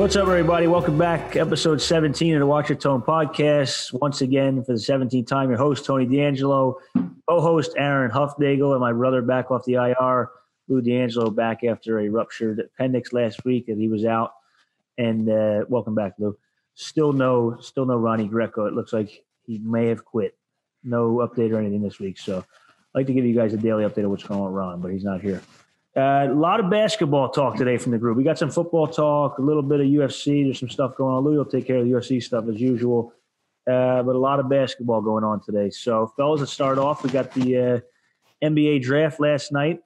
What's up, everybody? Welcome back. Episode 17 of the Watch Your Tone podcast. Once again, for the 17th time, your host, Tony D'Angelo, co-host Aaron Huffnagle, and my brother back off the IR, Lou D'Angelo, back after a ruptured appendix last week, and he was out. And welcome back, Lou. Still no Ronnie Greco. It looks like he may have quit. No update or anything this week. So I'd like to give you guys a daily update of what's going on with Ron, but he's not here. A lot of basketball talk today from the group. We got some football talk, a little bit of UFC. There's some stuff going on. Louis will take care of the UFC stuff as usual. But a lot of basketball going on today. So, fellas, let's start off. We got the NBA draft last night.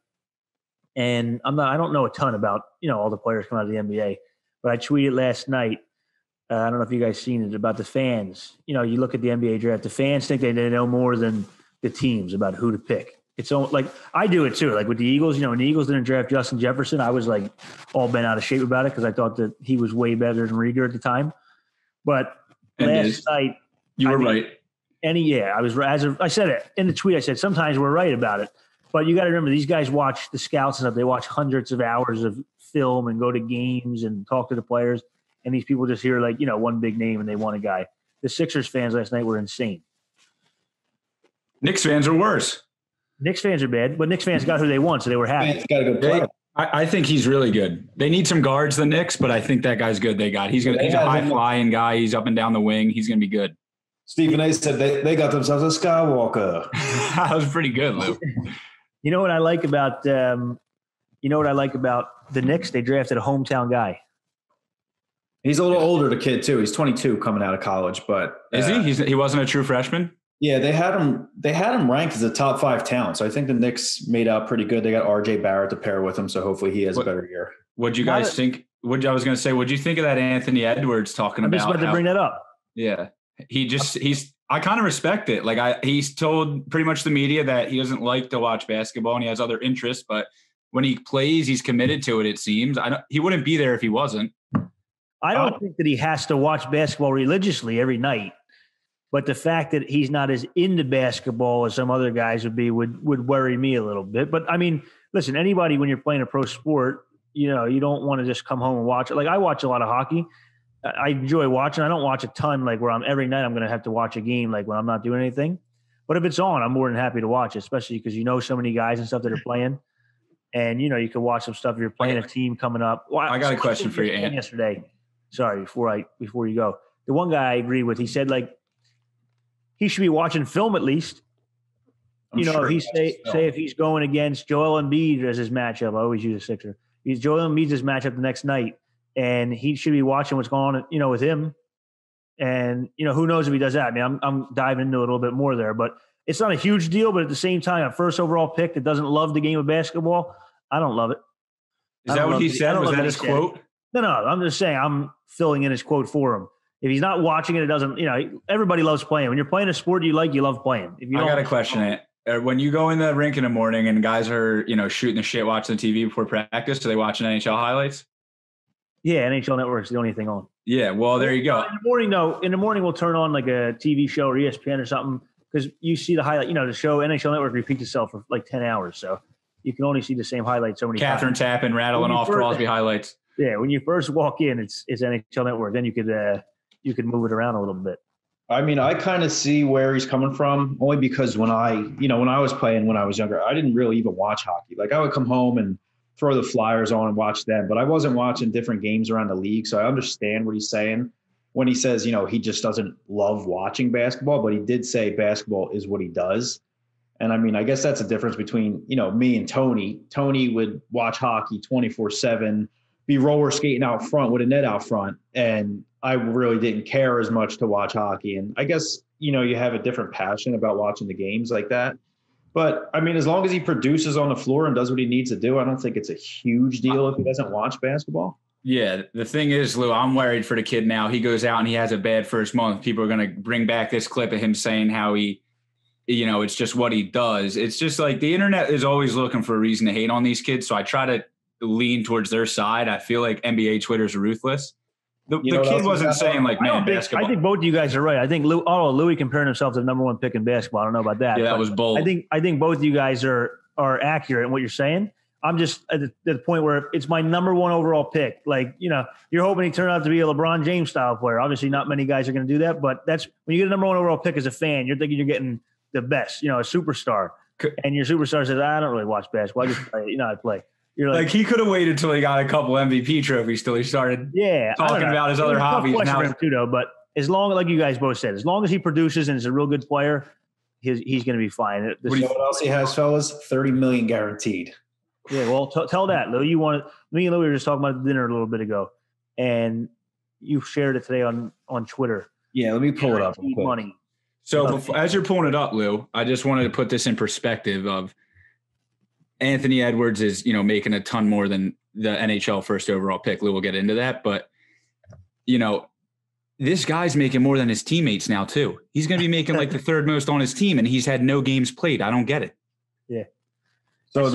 And I don't know a ton about, all the players coming out of the NBA. But I tweeted last night. I don't know if you guys seen it, about the fans. You look at the NBA draft. The fans think they know more than the teams about who to pick. It's all, like, I do it too. Like with the Eagles, when the Eagles didn't draft Justin Jefferson, I was like all bent out of shape about it because I thought that he was way better than Reagor at the time. But last night, you were right. I was right. I said it in the tweet. I said sometimes we're right about it, but you got to remember these guys watch the scouts and stuff. They watch hundreds of hours of film and go to games and talk to the players. And these people just hear one big name and they want a guy. The Sixers fans last night were insane. Knicks fans are worse. Knicks fans are bad, but Knicks fans got who they want, so they were happy. Got a good player. I think he's really good. They need some guards, the Knicks, but I think that guy's good. He's a high-flying guy. He's up and down the wing. He's going to be good. Stephen A. said they got themselves a Skywalker. That was pretty good, Lou. You know what I like about the Knicks? They drafted a hometown guy. He's a little older, the kid, too. He's 22 coming out of college, but is he? He wasn't a true freshman? Yeah, they had him ranked as a top 5 talent. So I think the Knicks made out pretty good. They got RJ Barrett to pair with him, so hopefully he has a better year. What'd you think of that Anthony Edwards talking about? I'm just about to bring that up. Yeah. I kind of respect it. Like he's told pretty much the media that he doesn't like to watch basketball and he has other interests, but when he plays, he's committed to it, it seems. He wouldn't be there if he wasn't. I don't think that he has to watch basketball religiously every night. But the fact that he's not as into basketball as some other guys would be would worry me a little bit. But, I mean, listen, anybody when you're playing a pro sport, you don't want to just come home and watch it. Like I watch a lot of hockey. I enjoy watching. I don't watch a ton like where I'm every night I'm going to have to watch a game like when I'm not doing anything. But if it's on, I'm more than happy to watch it, especially because so many guys and stuff that are playing. And, you can watch some stuff. You're playing a team coming up. Well, I got a question for you, Ant. Yesterday. Sorry, before you go. The one guy I agree with, he said he should be watching film at least. If he say if he's going against Joel Embiid as his matchup, I always use a Sixer. He's Joel Embiid's his matchup the next night, and he should be watching what's going on, with him. And who knows if he does that? I mean, I'm diving into it a little bit more there, but it's not a huge deal. But at the same time, a first overall pick that doesn't love the game of basketball, I don't love it. Is that what he said? Was that his quote? No. I'm just saying I'm filling in his quote for him. If he's not watching it, it doesn't, everybody loves playing. When you're playing a sport you love playing. If you don't, I got to question it. When you go in the rink in the morning and guys are, shooting the shit, watching the TV before practice, are they watching NHL highlights? Yeah, NHL Network's the only thing on. Yeah, well, there you go. In the morning, we'll turn on like a TV show or ESPN or something because you see the highlight, the show NHL Network repeats itself for like 10 hours. So you can only see the same highlights so many times. Catherine Tappan rattling off Crosby highlights. Yeah, when you first walk in, it's NHL Network. Then you could – you can move it around a little bit. I mean, I kind of see where he's coming from only because when I was playing, when I was younger, I didn't really even watch hockey. Like I would come home and throw the Flyers on and watch them, but I wasn't watching different games around the league. So I understand what he's saying when he says, he just doesn't love watching basketball, but he did say basketball is what he does. And I mean, I guess that's the difference between, me and Tony. Tony would watch hockey 24/7, be roller skating out front with a net out front. And I really didn't care as much to watch hockey. And I guess, you have a different passion about watching the games like that. But, I mean, as long as he produces on the floor and does what he needs to do, I don't think it's a huge deal if he doesn't watch basketball. Yeah, the thing is, Lou, I'm worried for the kid now. He goes out and he has a bad first month. People are going to bring back this clip of him saying how he, it's just what he does. It's just like the internet is always looking for a reason to hate on these kids. So I try to lean towards their side. I feel like NBA Twitter's ruthless. The kid wasn't saying like, man, basketball. I think both of you guys are right. I think Louis comparing himself to the number one pick in basketball. I don't know about that. Yeah, that was bold. I think both of you guys are accurate in what you're saying. I'm just at the point where it's my number one overall pick. Like, you know, you're hoping he turned out to be a LeBron James style player. Obviously not many guys are going to do that, but that's when you get a number one overall pick as a fan, you're thinking you're getting the best, you know, a superstar. And your superstar says, I don't really watch basketball. I just play, you know, I play. You're like he could have waited till he got a couple MVP trophies till he started talking about his other hobbies. But as long, like you guys both said, as long as he produces and is a real good player, he's going to be fine. You know what else he has, fellas? $30 million guaranteed. Yeah, well, tell that, Lou. You want me and Lou? We were just talking about dinner a little bit ago, and you shared it today on Twitter. Yeah, let me pull it up. Money. So as you're pulling it up, Lou, I just wanted to put this in perspective of Anthony Edwards is, you know, making a ton more than the NHL first overall pick. Lou will get into that, but you know, this guy's making more than his teammates now too. He's going to be making like the third most on his team, and he's had no games played. I don't get it. Yeah. So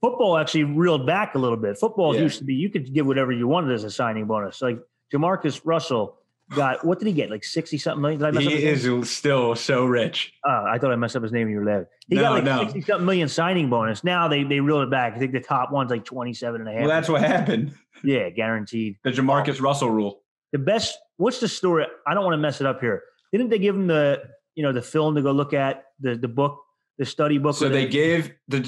football actually reeled back a little bit. Football used to be, you could give whatever you wanted as a signing bonus. Like Jamarcus Russell got, what did he get? Like 60-something million? Did I mess up his name? Still so rich. I thought I messed up his name when you were laughing. He got like 60-something million signing bonus. Now they reeled it back. I think the top one's like 27.5. Well, that's what happened. Yeah, guaranteed. The Jamarcus Russell rule. The best, what's the story? I don't want to mess it up here. Didn't they give him the film to go look at, the book? The study book. So they were worried that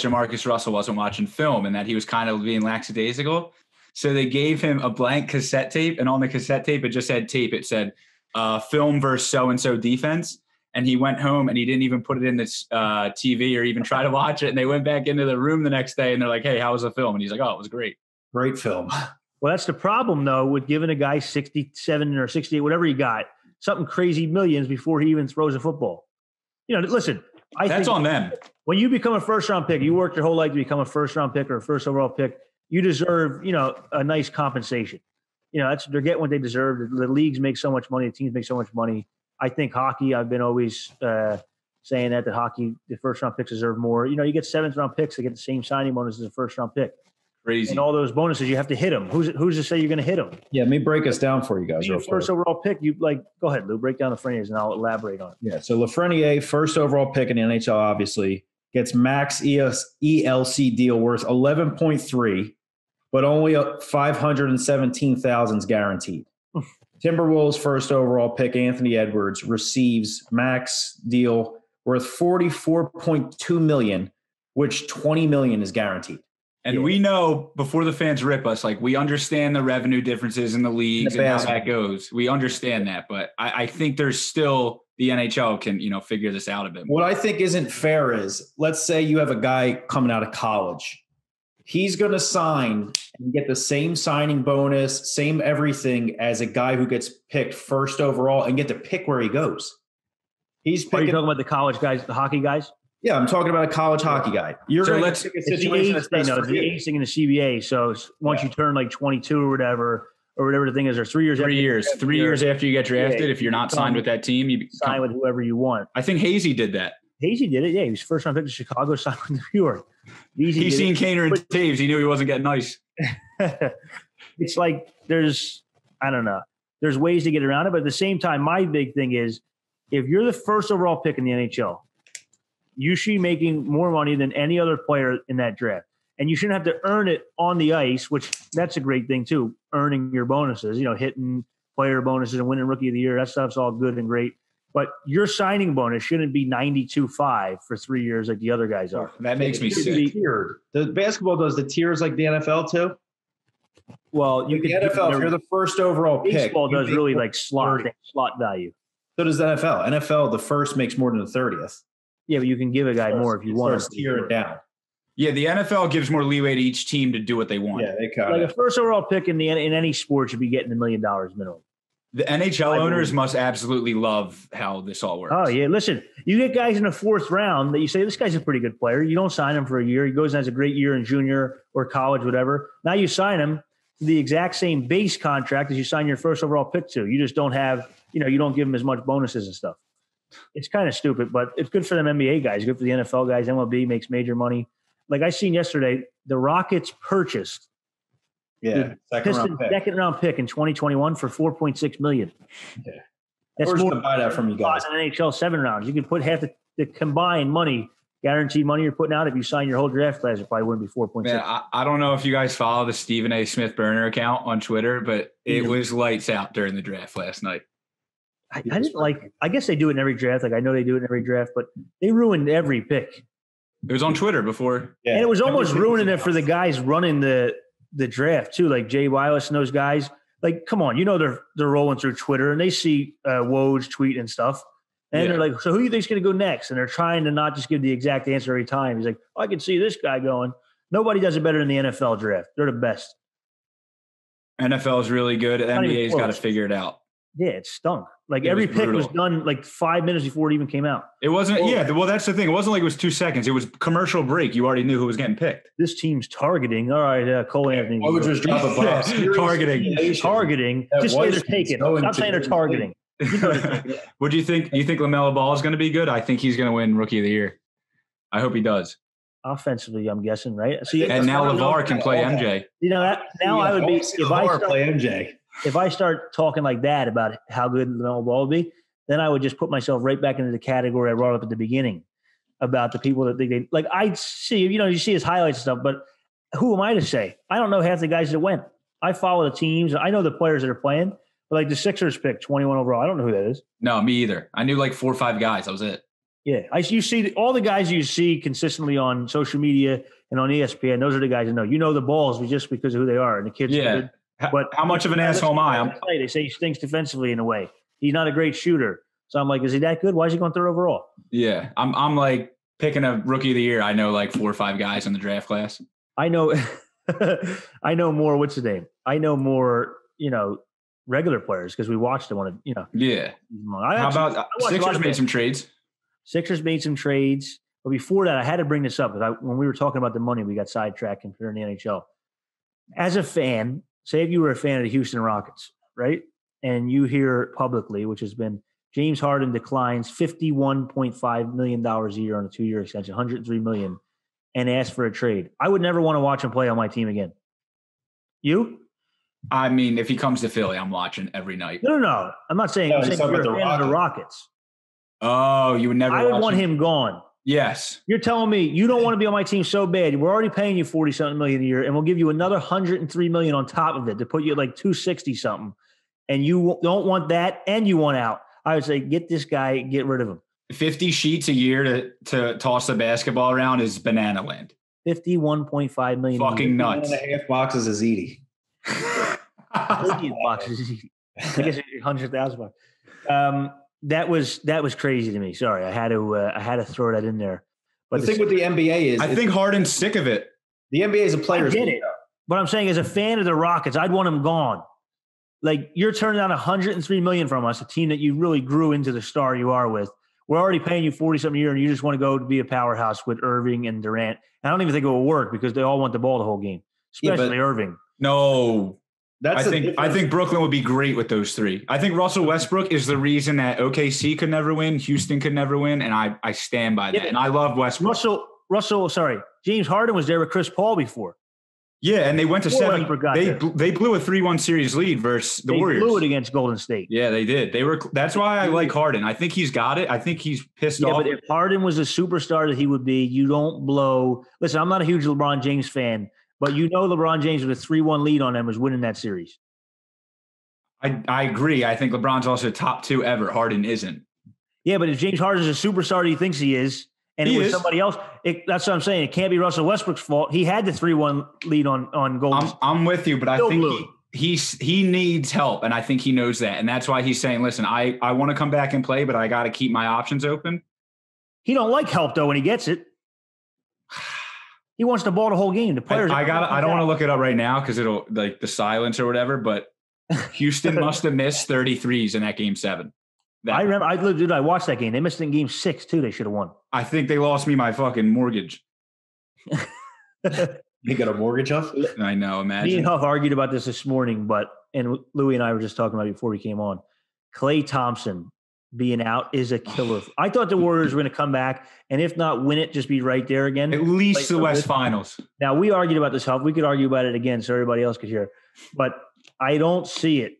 Jamarcus Russell wasn't watching film and that he was kind of being lackadaisical. So they gave him a blank cassette tape, and on the cassette tape, it just had tape. It said film versus so-and-so defense. And he went home and he didn't even put it in this TV or even try to watch it. And they went back into the room the next day and they're like, hey, how was the film? And he's like, oh, it was great. Great film. Well, that's the problem though, with giving a guy 67 or 68, whatever he got, something crazy millions before he even throws a football. You know, listen, that's on them. When you become a first-round pick, you worked your whole life to become a first-round pick or a first overall pick, you deserve, you know, a nice compensation. You know, they're getting what they deserve. The leagues make so much money. The teams make so much money. I think hockey, I've been always saying that hockey, the first-round picks deserve more. You know, you get seventh-round picks, they get the same signing bonus as a first-round pick. Crazy. And all those bonuses, you have to hit them. Who's to say you're going to hit them? Yeah, let me break us down for you guys. Your first overall pick, go ahead, Lou. Break down Lafreniere, and I'll elaborate on it. Yeah, so Lafreniere, first overall pick in the NHL, obviously gets max ELC deal worth 11.3, but only 517,000 is guaranteed. Timberwolves first overall pick Anthony Edwards receives max deal worth 44.2 million, which 20 million is guaranteed. And we know, before the fans rip us, like, we understand the revenue differences in the leagues and how that goes. We understand that. But I think there's still the NHL can, you know, figure this out a bit more. What I think isn't fair is, let's say you have a guy coming out of college. He's going to sign and get the same signing bonus, same everything as a guy who gets picked first overall and get to pick where he goes. Are you talking about the college guys, the hockey guys? Yeah, I'm talking about a college hockey guy. You're so going to pick a situation that's best for you. It's the acing in the CBA. So once you turn like 22 or whatever the thing is, or 3 years. 3 years. 3 years after you get drafted, if you're not signed with that team, you sign with whoever you want. I think Hazy did that. Hazy did it, yeah. He was first round pick to Chicago, signed with New York. He's seen Kaner and Taves. He knew he wasn't getting ice. It's like there's ways to get around it. But at the same time, my big thing is, if you're the first overall pick in the NHL, you should be making more money than any other player in that draft. And you shouldn't have to earn it on the ice, which that's a great thing too, earning your bonuses, you know, hitting player bonuses and winning rookie of the year. That stuff's all good and great. But your signing bonus shouldn't be 92.5 for 3 years like the other guys are. That makes me sick. The basketball does the tiers like the NFL too? Well, you can – the NFL, if you're the first overall pick. Baseball does really like slot value. So does the NFL. NFL, the first makes more than the 30th. Yeah, but you can give a guy more if you want to tear it down. Yeah, the NFL gives more leeway to each team to do what they want. Yeah, they cut it. Like a first overall pick in any sport should be getting $1 million minimum. The NHL owners must absolutely love how this all works. Oh, yeah. Listen, you get guys in the fourth round that you say, this guy's a pretty good player. You don't sign him for a year. He goes and has a great year in junior or college, whatever. Now you sign him to the exact same base contract as you sign your first overall pick to. You just don't have, you know, you don't give him as much bonuses and stuff. It's kind of stupid, but it's good for them NBA guys, good for the NFL guys. MLB makes major money. Like I seen yesterday, the Rockets purchased second round pick in 2021 for $4.6 million. Yeah, that's more to buy that from you guys. An NHL 7 rounds, you can put half the combined money guaranteed money you're putting out. If you sign your whole draft class, it probably wouldn't be 4.6. Man, I don't know if you guys follow the Stephen A. Smith burner account on Twitter, but it was lights out during the draft last night. I didn't like, I guess they do it in every draft. Like, I know they do it in every draft, but they ruined every pick. It was on Twitter before. Yeah. And it was almost ruining it for the guys running the draft too. Like Jay Willis and those guys, like, come on, you know, they're rolling through Twitter and they see Woj tweet and stuff. And they're like, so who do you think's going to go next? And they're trying to not just give the exact answer every time. He's like, oh, I can see this guy going. Nobody does it better than the NFL draft. They're the best. NFL is really good. NBA's got to figure it out. Yeah, it stunk. Like every pick was done like 5 minutes before it even came out. It wasn't. Yeah. Well, that's the thing. It wasn't like it was 2 seconds. It was commercial break. You already knew who was getting picked. This team's targeting. All right. Cole Anthony. I would just drop a box. Targeting. Just say they're taking. I'm saying they're targeting. You know, what do you think? You think LaMelo Ball is going to be good? I think he's going to win Rookie of the Year. I hope he does. Offensively, I'm guessing, right? So and now LeVar can play MJ. You know that now I would be if I start, play MJ. If I start talking like that about how good LaMelo Ball will be, then I would just put myself right back into the category I brought up at the beginning about the people that think they like. I see, you know, you see his highlights and stuff, but who am I to say? I don't know half the guys that went. I follow the teams. I know the players that are playing. But like the Sixers pick 21 overall. I don't know who that is. No, me either. I knew like 4 or 5 guys. That was it. Yeah. You see all the guys you see consistently on social media and on ESPN. Those are the guys you know. You know the balls just because of who they are and the kids. Yeah. But how much of an asshole am I? They say he stinks defensively in a way. He's not a great shooter. So I'm like, is he that good? Why is he going third overall? Yeah. I'm like picking a Rookie of the Year. I know like 4 or 5 guys in the draft class. I know. I know more. What's his name? I know more, you know, regular players because we watched them on a, you know. Yeah. Sixers made some trades. Sixers made some trades. But before that, I had to bring this up. When we were talking about the money, we got sidetracked comparing the NHL. As a fan, say if you were a fan of the Houston Rockets, right? And you hear publicly, which has been James Harden declines $51.5 million a year on a 2-year extension, $103 million, and asks for a trade. I would never want to watch him play on my team again. You? I mean, if he comes to Philly, I'm watching every night. No. I'm not saying, I'm saying you're a fan of the Rockets. Oh, you would never. I would want him gone. Yes. You're telling me you don't want to be on my team so bad. We're already paying you $40-something million a year, and we'll give you another $103 million on top of it to put you at like 260-something. And you don't want that, and you want out. I would say get this guy, get rid of him. 50 sheets a year to toss the basketball around is banana land. $51.5 million. Fucking nuts. 1.5 boxes is eating. Boxes. I guess $100,000. That was crazy to me. Sorry, I had to throw that in there. But the thing with the NBA is, I think Harden's sick of it. The NBA is a player's league. But I'm saying, as a fan of the Rockets, I'd want him gone. Like you're turning down $103 million from us, a team that you really grew into the star you are with. We're already paying you $40-something a year, and you just want to go to be a powerhouse with Irving and Durant. And I don't even think it will work because they all want the ball the whole game, especially Irving. No. I think Brooklyn would be great with those three. I think Russell Westbrook is the reason that OKC could never win, Houston could never win, and I stand by that. Yeah, and I love Westbrook. James Harden was there with Chris Paul before. Yeah, and they went to seven. They blew a 3-1 series lead versus the Warriors. They blew it against Golden State. Yeah, they did. That's why I like Harden. I think he's got it. I think he's pissed off. But if Harden was a superstar that he would be, you don't blow. Listen, I'm not a huge LeBron James fan. But you know LeBron James with a 3-1 lead on them was winning that series. I agree. I think LeBron's also top 2 ever. Harden isn't. Yeah, but if James Harden is a superstar he thinks he is, and it was somebody else, that's what I'm saying. It can't be Russell Westbrook's fault. He had the 3-1 lead on Golden State. I'm with you, but I think he needs help, and I think he knows that. And that's why he's saying, listen, I want to come back and play, but I got to keep my options open. He don't like help, though, when he gets it. He wants the ball the whole game. The players. I don't want to look it up right now because it'll like the silence or whatever. But Houston must have missed 33s in that game 7. I remember. I watched that game. They missed in game 6 too. They should have won. I think they lost me my fucking mortgage. They got a mortgage, Huff? I know. Imagine. Me and Huff argued about this morning, and Louie and I were just talking about it before we came on. Klay Thompson being out is a killer. I thought the Warriors were going to come back, and if not win it, just be right there again. At least the West Finals. Now, we argued about this, Huff. We could argue about it again so everybody else could hear. But I don't see it.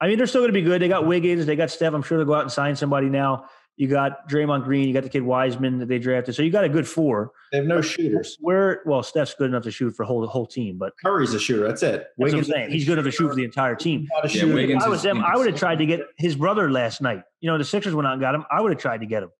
I mean, they're still going to be good. They got Wiggins. They got Steph. I'm sure they'll go out and sign somebody now. You got Draymond Green. You got the kid Wiseman that they drafted. So you got a good four. They have no shooters. Well, Steph's good enough to shoot for the whole team, but Curry's a shooter. That's it. That's what I'm saying. He's good enough to shoot for the entire team. If I was them, I would have tried to get his brother last night. You know, the Sixers went out and got him. I would have tried to get him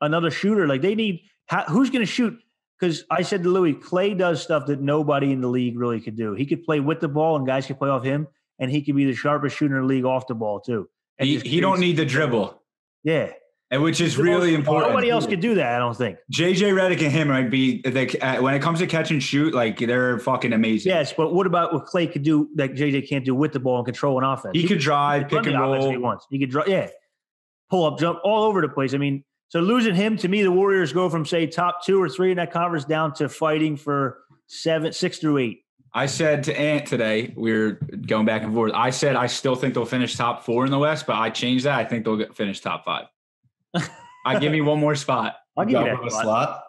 another shooter. Like they need. Who's going to shoot? Because I said to Louis, Clay does stuff that nobody in the league really could do. He could play with the ball, and guys could play off him, and he could be the sharpest shooter in the league off the ball too. And he don't need the dribble. Yeah, and which is really important. Nobody else could do that, I don't think. JJ Redick and him might be when it comes to catch and shoot, like they're fucking amazing. Yes, but what about what Clay could do that JJ can't do with the ball and control an offense? He could drive, pick and roll. He could drive, yeah, pull up, jump, all over the place. I mean. So losing him, to me, the Warriors go from, say, top 2 or 3 in that conference down to fighting for 7, 6 through 8. I said to Ant today, we were going back and forth. I said I still think they'll finish top 4 in the West, but I changed that. I think they'll finish top 5. I give me one more spot. I'll give you that slot.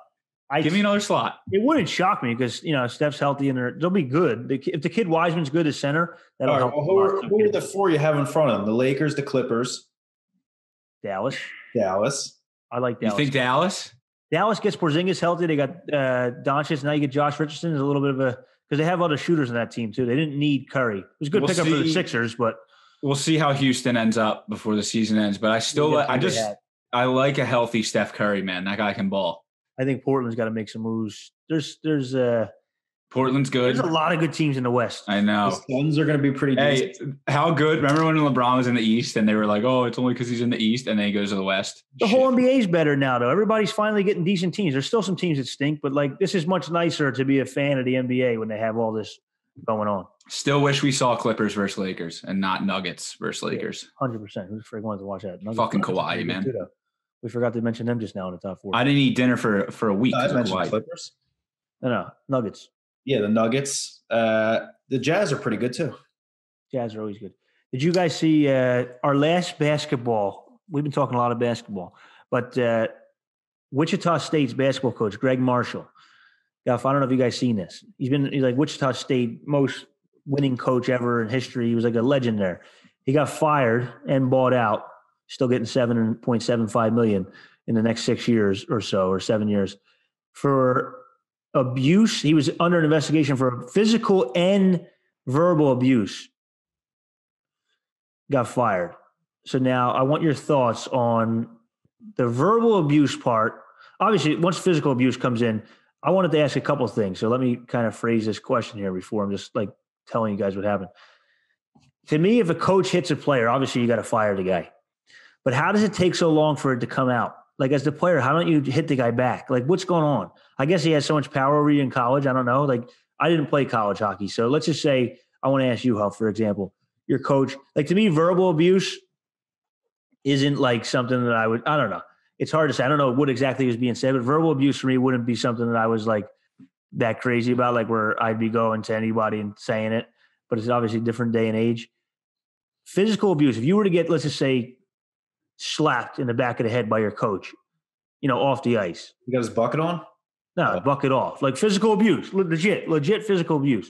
Give me another slot. It wouldn't shock me because, you know, Steph's healthy and they'll be good. If the kid Wiseman's good at center, that'll help. Well, who are the 4 you have in front of them? The Lakers, the Clippers. Dallas. I like Dallas. You think Dallas? Dallas gets Porzingis healthy. They got Doncic. Now you get Josh Richardson. Is a little bit of a – because they have other shooters in that team too. They didn't need Curry. It was a good pickup for the Sixers, but – We'll see how Houston ends up before the season ends. But I still – I like a healthy Steph Curry, man. That guy can ball. I think Portland's got to make some moves. Portland's good. There's a lot of good teams in the West. I know. The Suns are going to be pretty decent. How good? Remember when LeBron was in the East and they were like, oh, it's only because he's in the East, and then he goes to the West? The whole NBA's better now, though. Everybody's finally getting decent teams. There's still some teams that stink, but, like, this is much nicer to be a fan of the NBA when they have all this going on. Still wish we saw Clippers versus Lakers and not Nuggets versus Lakers. 100%. Who the frick wanted to watch that? Nuggets, fucking Kawhi, man. We forgot to mention them just now in the top 4. I didn't eat dinner for a week. I mentioned Clippers. No, Nuggets. Yeah, the Nuggets. The Jazz are pretty good too. Jazz are always good. Did you guys see our last basketball? We've been talking a lot of basketball, but Wichita State's basketball coach, Greg Marshall. Guff, I don't know if you guys seen this. He's like Wichita State, most winning coach ever in history. He was like a legend there. He got fired and bought out, still getting $7.75 million in the next 6 years or so, or 7 years, for abuse. He was under an investigation for physical and verbal abuse. Got fired. So now I want your thoughts on the verbal abuse part. Obviously, once physical abuse comes in, I wanted to ask a couple of things. So let me kind of phrase this question here before I'm just like telling you guys what happened. To me, if a coach hits a player, obviously you got to fire the guy. But how does it take so long for it to come out? Like, as the player, how don't you hit the guy back? Like, what's going on? I guess he has so much power over you in college. I don't know. Like, I didn't play college hockey. So let's just say I want to ask you, Huff, for example, your coach. Like, to me, verbal abuse isn't like something that I don't know. It's hard to say. I don't know what exactly was being said, but verbal abuse for me wouldn't be something that I was like that crazy about, like where I'd be going to anybody and saying it. But it's obviously a different day and age. Physical abuse, if you were to get, let's just say, slapped in the back of the head by your coach, you know, off the ice. You got his bucket on? No, bucket off. Like physical abuse, legit physical abuse.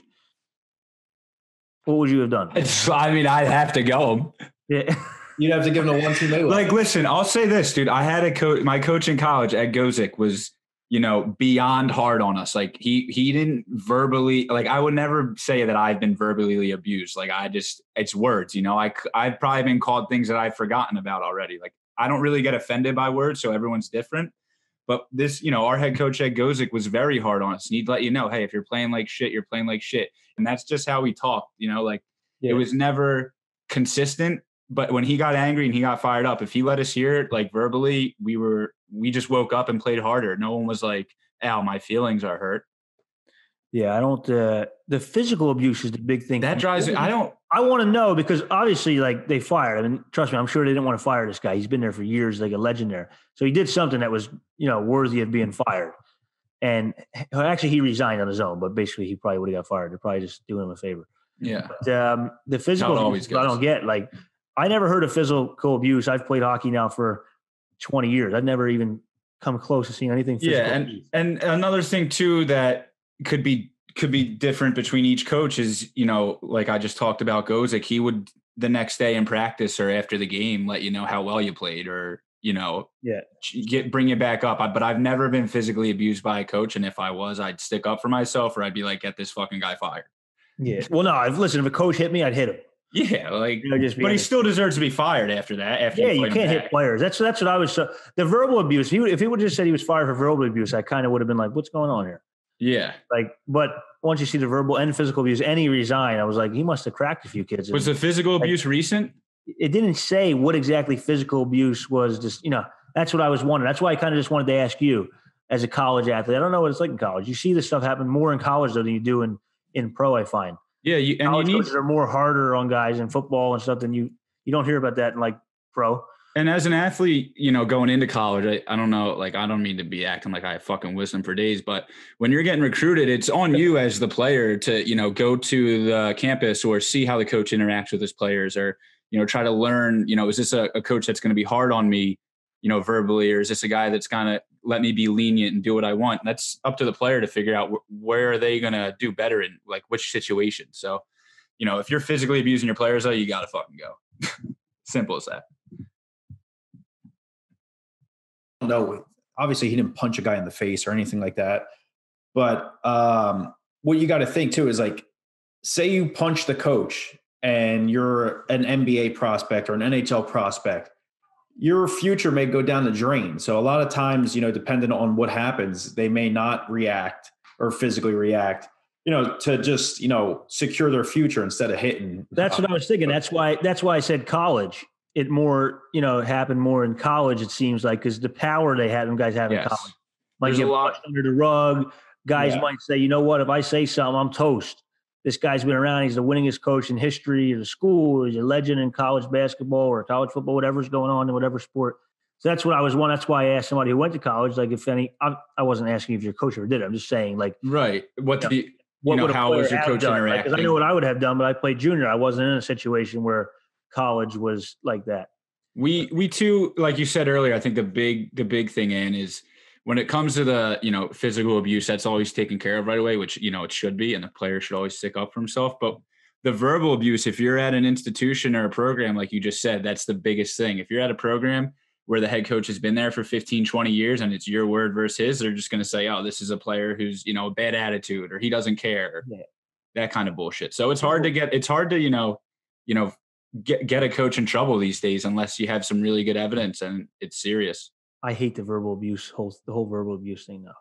What would you have done? I mean, I'd have to go him. Yeah. You'd have to give him a 1-2 layup. Like, listen, I'll say this, dude. I had a coach, my coach in college, Ed Gozick, was, you know, beyond hard on us. Like he didn't verbally, like I would never say that I've been verbally abused. Like I just, it's words, you know, I've probably been called things that I've forgotten about already. Like I don't really get offended by words. So everyone's different, but this, you know, our head coach Ed Gozick was very hard on us. And he'd let you know, hey, if you're playing like shit, you're playing like shit. And that's just how we talked, you know, like It was never consistent. But when he got angry and he got fired up, if he let us hear it, like verbally, we just woke up and played harder. No one was like, ow, my feelings are hurt. Yeah, I don't the physical abuse is the big thing. That drives me. I want to know because obviously like they fired. I mean, trust me, I'm sure they didn't want to fire this guy. He's been there for years, like a legend there. So he did something that was, you know, worthy of being fired. And actually he resigned on his own, but basically he probably would have got fired. They're probably just doing him a favor. Yeah. But, the physical abuse, I don't get. Like I never heard of physical abuse. I've played hockey now for 20 years. I've never even come close to seeing anything physical. Yeah, and another thing too that could be different between each coach is, you know, like I just talked about Gozick, he would the next day in practice or after the game let you know how well you played or you know, bring it back up. But I've never been physically abused by a coach. And if I was, I'd stick up for myself, or I'd be like, get this fucking guy fired. Yeah. Well, no, listen, if a coach hit me, I'd hit him. Yeah. Like, you know, just but he still deserves to be fired after that. You can't hit players. That's what I was. The verbal abuse, if he would have just said he was fired for verbal abuse, I kind of would have been like, what's going on here? Yeah. Like, but once you see the verbal and physical abuse, and he resigned, I was like, he must have cracked a few kids. Was the physical abuse recent? It didn't say what exactly physical abuse was. Just, you know, that's what I was wondering. That's why I kind of just wanted to ask you as a college athlete. I don't know what it's like in college. You see this stuff happen more in college though than you do in pro, I find. Yeah. Coaches are more harder on guys in football and stuff than you don't hear about that in like pro. And as an athlete, you know, going into college, I don't know, like, I don't mean to be acting like I have fucking wisdom for days, but when you're getting recruited, it's on you as the player to, you know, go to the campus or see how the coach interacts with his players, or, you know, try to learn, you know, is this a coach that's going to be hard on me, you know, verbally, or is this a guy that's going to let me be lenient and do what I want? And that's up to the player to figure out where are they going to do better in, like, which situation. So, you know, if you're physically abusing your players, though, you got to fucking go. Simple as that. No, obviously he didn't punch a guy in the face or anything like that. But what you got to think too is, like, say you punch the coach and you're an NBA prospect or an NHL prospect, your future may go down the drain. So a lot of times, you know, depending on what happens, they may not react or physically react, you know, to just, you know, secure their future instead of hitting. That's what I was thinking. That's why I said college. It more, you know, it happened more in college, it seems like, because the power they had, them guys have in college. Like, there's a lot under the rug. Guys might say, you know what, if I say something, I'm toast. This guy's been around. He's the winningest coach in history of the school. He's a legend in college basketball or college football, whatever's going on in whatever sport. So that's what I was one. That's why I asked somebody who went to college, like, if any, I wasn't asking if your coach ever did it. I'm just saying, like, right. How was your coach interacting? Because I know what I would have done, but I played junior. I wasn't in a situation where college was like that. We too, like you said earlier, I think the big thing in is, when it comes to the, you know, physical abuse, that's always taken care of right away, which, you know, it should be, and the player should always stick up for himself. But the verbal abuse, if you're at an institution or a program, like you just said, that's the biggest thing. If you're at a program where the head coach has been there for 15, 20 years and it's your word versus his, they're just going to say, oh, this is a player who's, you know, a bad attitude, or he doesn't care, that kind of bullshit. So it's hard to, you know, get a coach in trouble these days unless you have some really good evidence and it's serious. I hate the verbal abuse, the whole verbal abuse thing though.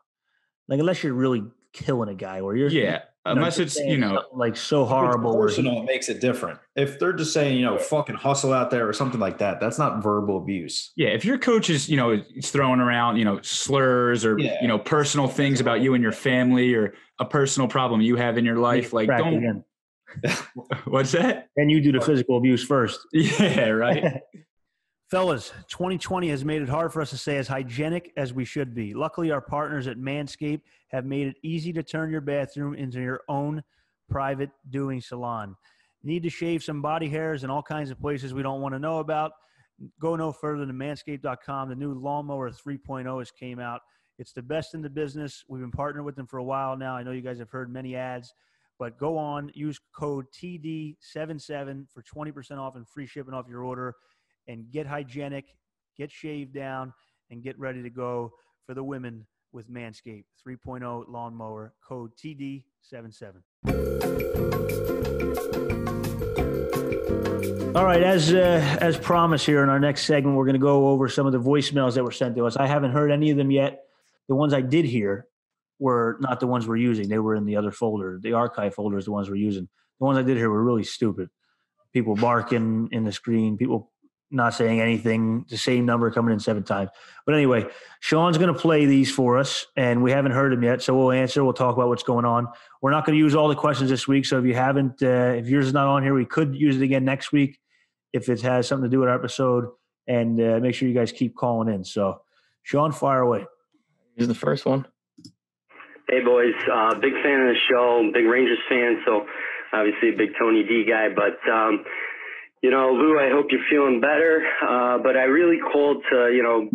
Like, unless you're really killing a guy, or you're unless it's, you know, like, so horrible, personal, it makes it different. If they're just saying, you know, fucking hustle out there or something like that, that's not verbal abuse. Yeah, if your coach is, you know, it's throwing around, you know, slurs or you know, personal things about you and your family, or a personal problem you have in your life, like, don't. Again. What's that? And you do the physical abuse first. Yeah, right. Fellas, 2020 has made it hard for us to stay as hygienic as we should be. Luckily, our partners at Manscaped have made it easy to turn your bathroom into your own private doing salon. Need to shave some body hairs in all kinds of places we don't want to know about? Go no further than manscaped.com. The new Lawnmower 3.0 has came out. It's the best in the business. We've been partnered with them for a while now. I know you guys have heard many ads, but go on, use code TD77 for 20% off and free shipping off your order. And get hygienic, get shaved down, and get ready to go for the women with Manscaped 3.0 Lawnmower, code TD77. All right, as promised here in our next segment, we're going to go over some of the voicemails that were sent to us. I haven't heard any of them yet. The ones I did hear were not the ones we're using. They were in the other folder. The archive folder is the ones we're using. The ones I did hear were really stupid. People barking in the screen, people not saying anything, the same number coming in 7 times. But anyway, Sean's going to play these for us, and we haven't heard him yet, so we'll answer. We'll talk about what's going on. We're not going to use all the questions this week, so if you haven't, if yours is not on here, we could use it again next week if it has something to do with our episode, and make sure you guys keep calling in. So, Sean, fire away. Here's the first one. Hey, boys. Big fan of the show, big Rangers fan, so obviously a big Tony D guy, but you know, Lou, I hope you're feeling better, but I really called to, you know,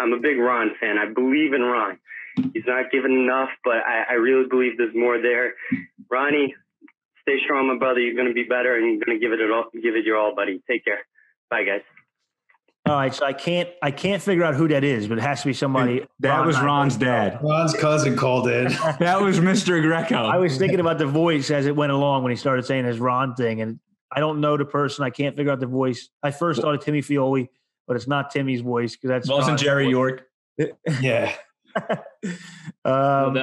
I'm a big Ron fan. I believe in Ron. He's not giving enough, but I really believe there's more there. Ronnie, stay strong, my brother. You're going to be better, and you're going to give it your all, buddy. Take care. Bye, guys. All right, so I can't figure out who that is, but it has to be somebody. Dude, that was Ron's dad. Ron's cousin called in. That was Mr. Greco. I was thinking about the voice as it went along when he started saying his Ron thing, and I don't know the person. I can't figure out the voice. I first thought of Timmy Fioli, but it's not Timmy's voice because that's wasn't Jerry York. Yeah. I don't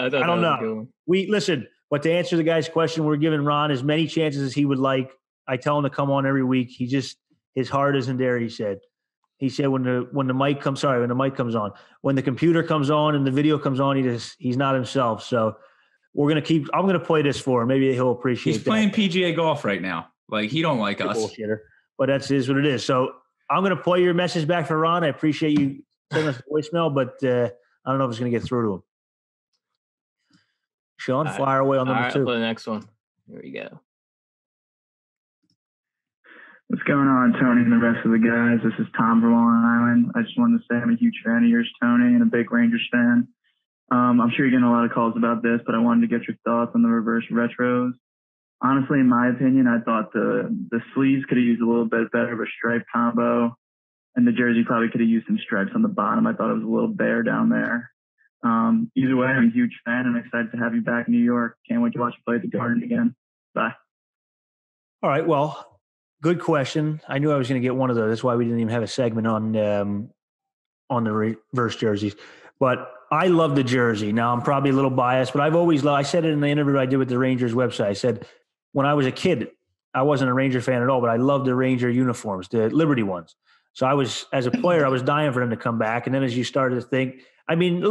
know. We listen, but to answer the guy's question, we're giving Ron as many chances as he would like. I tell him to come on every week. He just his heart isn't there. He said. He said when the mic comes on, when the computer comes on and the video comes on, he's not himself. So I'm gonna play this for him. Maybe he'll appreciate it. He's playing PGA golf right now. Like he don't like us. Bullshitter. But that's what it is. So I'm gonna play your message back for Ron. I appreciate you sending us a voicemail, but I don't know if it's gonna get through to him. Sean, fire away on number two. I'll play the next one. Here we go. What's going on, Tony and the rest of the guys? This is Tom from Long Island. I just wanted to say I'm a huge fan of yours, Tony, and a big Rangers fan. I'm sure you're getting a lot of calls about this, but I wanted to get your thoughts on the reverse retros. Honestly, in my opinion, I thought the sleeves could have used a little bit better of a stripe combo, and the jersey probably could have used some stripes on the bottom. I thought it was a little bare down there. Either way, I'm a huge fan, and I'm excited to have you back in New York. Can't wait to watch you play at the Garden again. Bye. All right, well... Good question. I knew I was going to get one of those. That's why we didn't even have a segment on the reverse jerseys. But I love the jersey. Now, I'm probably a little biased, but I've always loved – I said it in the interview I did with the Rangers website. I said when I was a kid, I wasn't a Ranger fan at all, but I loved the Ranger uniforms, the Liberty ones. So I was – as a player, I was dying for them to come back. And then as you started to think – I mean,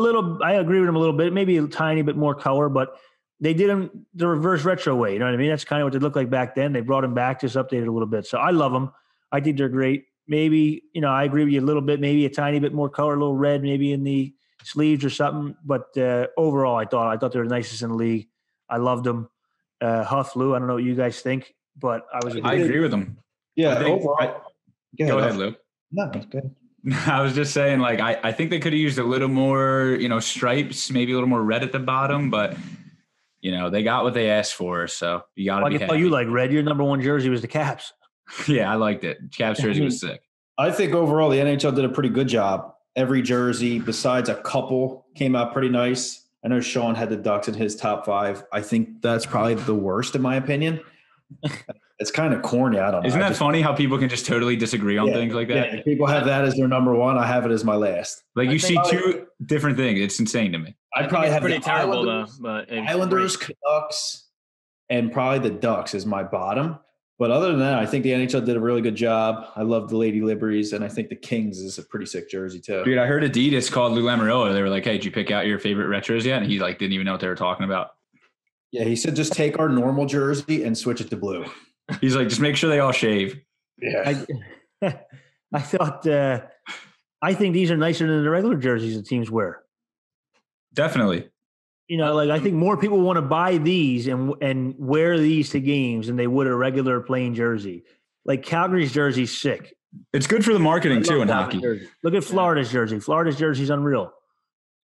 I agree with him a little bit, maybe a tiny bit more color, but – they did them the reverse retro way. You know what I mean? That's kind of what they looked like back then. They brought them back, just updated a little bit. So I love them. I think they're great. Maybe, I agree with you a little bit, maybe a tiny bit more color, a little red, maybe in the sleeves or something. But overall, I thought they were the nicest in the league. I loved them. Huff, Lou, I don't know what you guys think, but I agree with them. Yeah. Go ahead, Lou. No, it's good. I was just saying, like, I think they could have used a little more, stripes, maybe a little more red at the bottom, but they got what they asked for, so you got to be happy. I can tell you like red. Your number one jersey was the Caps. Yeah, I liked it. Caps jersey was sick. I think overall the NHL did a pretty good job. Every jersey, besides a couple, came out pretty nice. I know Sean had the Ducks in his top five. I think that's probably the worst in my opinion. It's kind of corny. I don't know. Isn't that funny how people can just totally disagree on things like that? Yeah, people have that as their number one. I have it as my last. Like you see two different things. It's insane to me. I probably have pretty terrible though. But Islanders, Canucks, and probably the Ducks is my bottom. But other than that, I think the NHL did a really good job. I love the Lady Liberties, and I think the Kings is a pretty sick jersey too. Dude, I heard Adidas called Lou Lamoriello. They were like, "Hey, did you pick out your favorite retros yet?" And he like didn't even know what they were talking about. Yeah, he said just take our normal jersey and switch it to blue. He's like, just make sure they all shave. Yeah. I thought, I think these are nicer than the regular jerseys the teams wear. Definitely. I think more people want to buy these and wear these to games than they would a regular plain jersey. Like Calgary's jersey's sick. It's good for the marketing too in hockey. Look at Florida's jersey. Florida's jersey's unreal.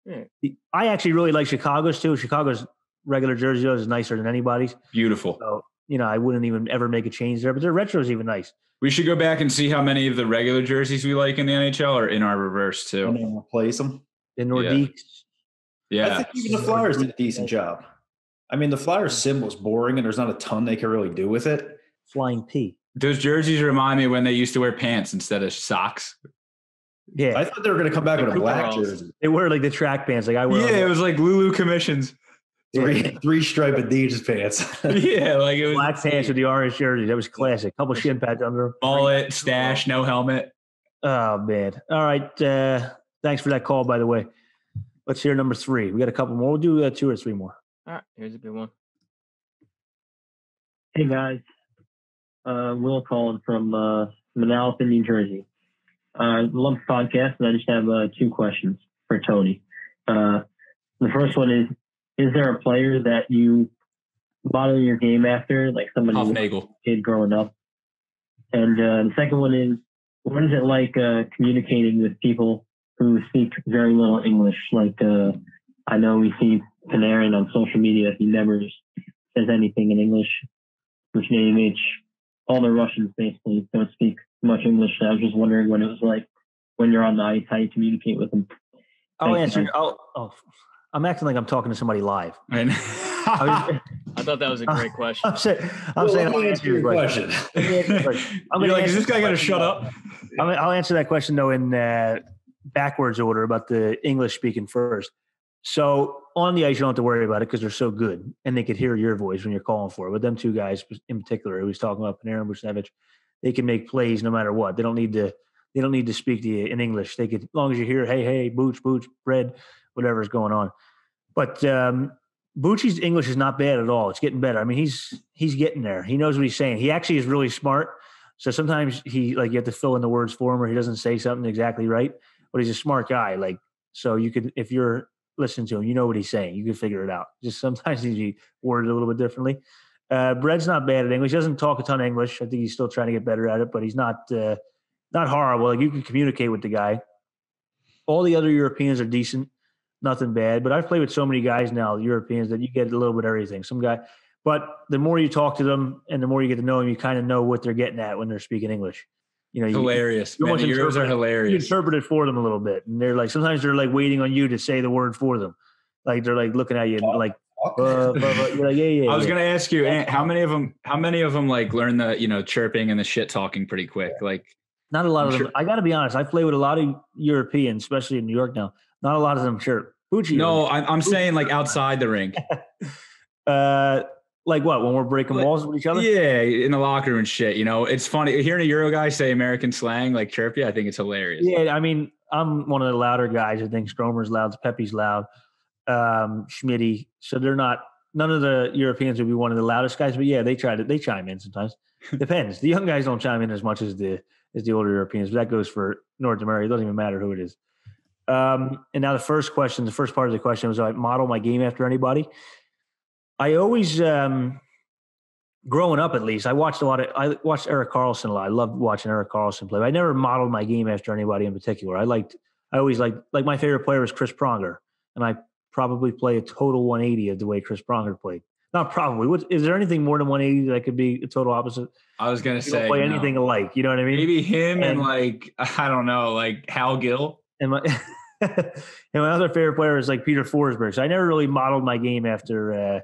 Yeah. I actually really like Chicago's too. Chicago's regular jersey is nicer than anybody's. Beautiful. So, I wouldn't even ever make a change there, but their retro is even nice. We should go back and see how many of the regular jerseys we like in the NHL are in our reverse too. And then replace them. The Nordiques. Yeah. I think even the Flyers did a decent job. I mean, the Flyers symbol is boring and there's not a ton they can really do with it. Flying P. Those jerseys remind me when they used to wear pants instead of socks. Yeah. I thought they were going to come back with a black jersey. They were like the track pants. Like I wear. Yeah, it was like Lulu Commissions. Three stripe Adidas pants. Yeah, like it was black pants with the orange jersey. That was classic. Couple shin pads under them. Mullet, stash, no helmet. Oh man! All right. Thanks for that call, by the way. Let's hear number three. We got a couple more. We'll do two or three more. All right. Here's a good one. Hey guys, Will calling from Manalapan, New Jersey. Love the podcast, and I just have two questions for Tony. The first one is. Is there a player that you model your game after, like somebody you did growing up? And the second one is, what is it like communicating with people who speak very little English? Like I know we see Panarin on social media. He never says anything in English, which all the Russians basically don't speak much English. So I was just wondering what it was like when you're on the ice, how you communicate with them. I'll answer. I'm acting like I'm talking to somebody live. I thought that was a great question. I'm saying I'll answer your question. You're like, is this guy going to shut up? I'll answer that question, though, in backwards order about the English speaking first. So on the ice, you don't have to worry about it because they're so good, and they could hear your voice when you're calling for it. But them two guys in particular, who was talking about Panarin and Bushnevich, they can make plays no matter what. They don't need to speak to you in English. They could, as long as you hear, hey, booch, booch, bread, whatever's going on. But Bucci's English is not bad at all. It's getting better. I mean, he's getting there. He knows what he's saying. He actually is really smart. So sometimes you have to fill in the words for him, or he doesn't say something exactly right. But he's a smart guy. So you could, if you're listening to him, you know what he's saying. You can figure it out. Just sometimes he's worded a little bit differently. Bread's not bad at English. He doesn't talk a ton of English. I think he's still trying to get better at it, but he's not horrible. You can communicate with the guy. All the other Europeans are decent, nothing bad. But I've played with so many guys now, Europeans, that you get a little bit of everything. Some guy, but the more you talk to them and the more you get to know them, you kind of know what they're getting at when they're speaking English. Hilarious. Man, the Euros are hilarious. You interpret it for them a little bit, and sometimes they're waiting on you to say the word for them. They're looking at you like. You're like, yeah. I was gonna ask you, how many of them learn the chirping and the shit talking pretty quick? Not a lot of them. I got to be honest. I play with a lot of Europeans, especially in New York now. Not a lot of them chirp. Bucci. No, I'm saying outside the rink. What? When we're breaking walls with each other? Yeah, in the locker room and shit. It's funny hearing a Euro guy say American slang like chirp. Yeah, I think it's hilarious. Yeah, I mean, I'm one of the louder guys. I think Stromer's loud, Pepe's loud, Schmitty. So they're not. None of the Europeans would be one of the loudest guys, but yeah, they chime in sometimes. Depends. The young guys don't chime in as much as the older Europeans, but that goes for North America. It doesn't even matter who it is. And now the first part of the question was, I model my game after anybody. I always, growing up at least, I watched Eric Karlsson a lot. I loved watching Eric Karlsson play, but I never modeled my game after anybody in particular. I always liked my favorite player was Chris Pronger, and I probably play a total 180 of the way Chris Pronger played. Not probably. Is there anything more than 180 that could be a total opposite? I was going to say, play anything alike. You know what I mean? Maybe him and I don't know, Hal Gill. And my other favorite player is Peter Forsberg. So I never really modeled my game after